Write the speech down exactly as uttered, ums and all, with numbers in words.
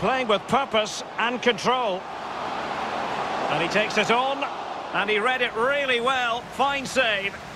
playing with purpose and control. And he takes it on, and he read it really well. Fine save.